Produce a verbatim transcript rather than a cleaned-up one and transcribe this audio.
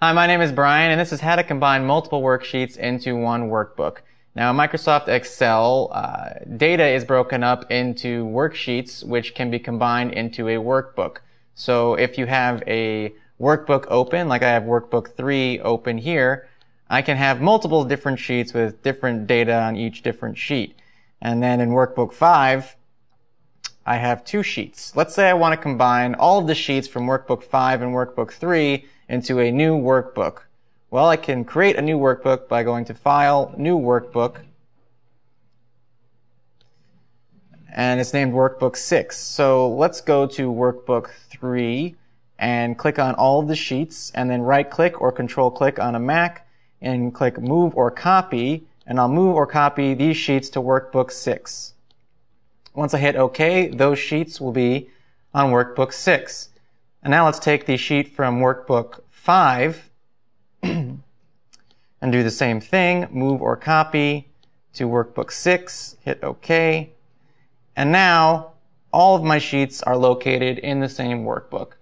Hi, my name is Brian, and this is how to combine multiple worksheets into one workbook. Now, in Microsoft Excel, uh, data is broken up into worksheets, which can be combined into a workbook. So if you have a workbook open, like I have workbook three open here, I can have multiple different sheets with different data on each different sheet. And then in workbook five, I have two sheets. Let's say I want to combine all of the sheets from workbook five and workbook three into a new workbook. Well, I can create a new workbook by going to File, New Workbook, and it's named workbook six. So let's go to workbook three and click on all of the sheets, and then right-click or control-click on a Mac and click Move or Copy, and I'll move or copy these sheets to workbook six. Once I hit OK, those sheets will be on workbook six. And now let's take the sheet from workbook five and do the same thing, move or copy to workbook six, hit OK. And now all of my sheets are located in the same workbook.